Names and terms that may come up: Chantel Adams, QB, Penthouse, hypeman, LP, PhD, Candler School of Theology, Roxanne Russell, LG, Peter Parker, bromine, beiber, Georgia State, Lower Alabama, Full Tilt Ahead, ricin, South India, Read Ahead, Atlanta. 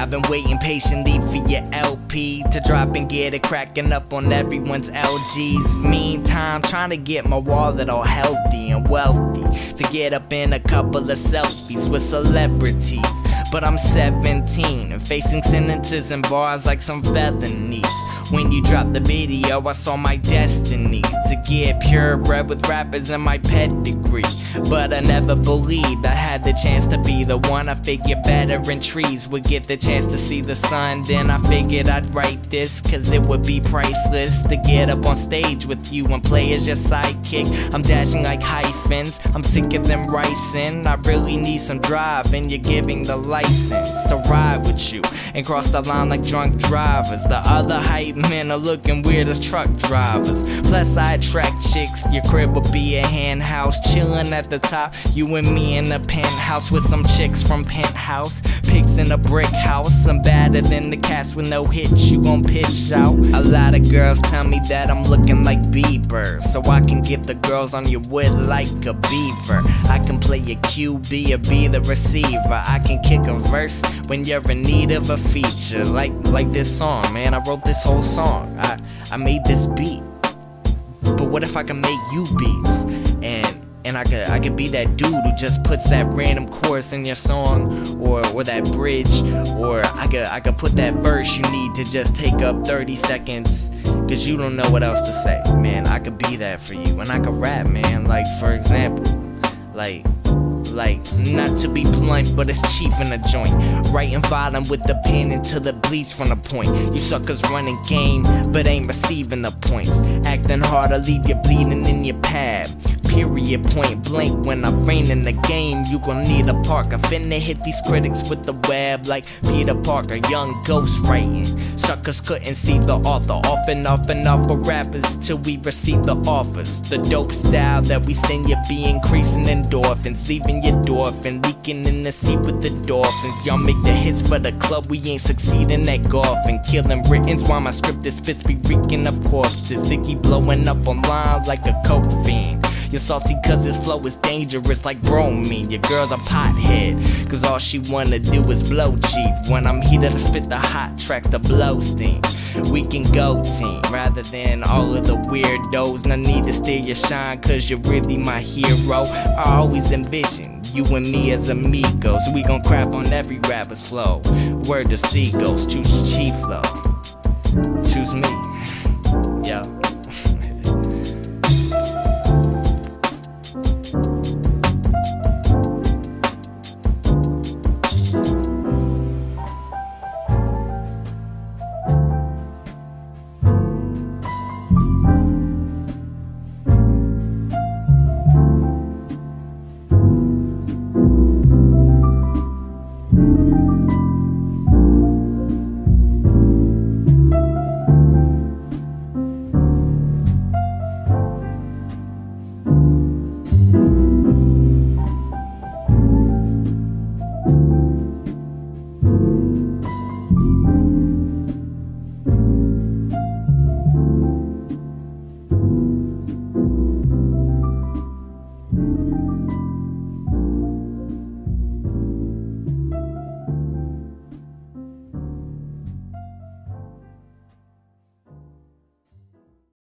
I've been waiting patiently for your LP to drop and get it cracking up on everyone's LGs. Meantime, trying to get my wallet all healthy and wealthy to get up in a couple of selfies with celebrities. But I'm 17 and facing sentences and bars like some felonies. When you dropped the video, I saw my destiny to get purebred with rappers and my pedigree. But I never believed I had the chance to be the one. I figured veteran trees would get the chance to see the sun. Then I figured I'd write this, cause it would be priceless to get up on stage with you and play as your sidekick. I'm dashing like hyphens, I'm sick of them ricin'. I really need some drive, and you're giving the license to ride with you and cross the line like drunk drivers. The other hype men are looking weird as truck drivers. Plus I attract chicks, your crib will be a hen house. Chillin' at the top, you and me in a penthouse with some chicks from Penthouse. Pigs in a brick house, I'm badder than the cats with no hits, you gon' pitch out. A lot of girls tell me that I'm looking like Beiber, so I can get the girls on your wood like a beaver. I can play a QB or be the receiver. I can kick a verse when you're in need of a feature. Like this song, man, I wrote this whole song. I made this beat. But what if I can make you beats? And I could be that dude who just puts that random chorus in your song, or that bridge, or I could put that verse you need to just take up 30 seconds cause you don't know what else to say. Man, I could be that for you, and I could rap, man. Like, for example, like, not to be blunt, but it's chief in a joint. Writing violent with the pen until it bleeds from the point. You suckers running game, but ain't receiving the points. Acting hard, I leave you bleeding in your pad. Period, point blank, when I reign in the game, you gon' need a Parker. Finna hit these critics with the web like Peter Parker, young ghost writing. Suckers couldn't see the author, off and off for rappers till we receive the offers. The dope style that we send you be increasing endorphins, leaving your dolphin leaking in the sea with the dolphins. Y'all make the hits for the club, we ain't succeeding at golf and killing writtens while my script is fits be reeking of corpses. They keep blowing up online like a coke fiend. You're salty cause this flow is dangerous like bromine. Your girl's a pothead cause all she wanna do is blow cheap. When I'm heated I spit the hot tracks to blow steam. We can go team rather than all of the weirdos. No need to steal your shine cause you're really my hero. I always envision you and me as amigos. We gon' crap on every rapper's flow. Word to seagulls, choose chief though. Choose me.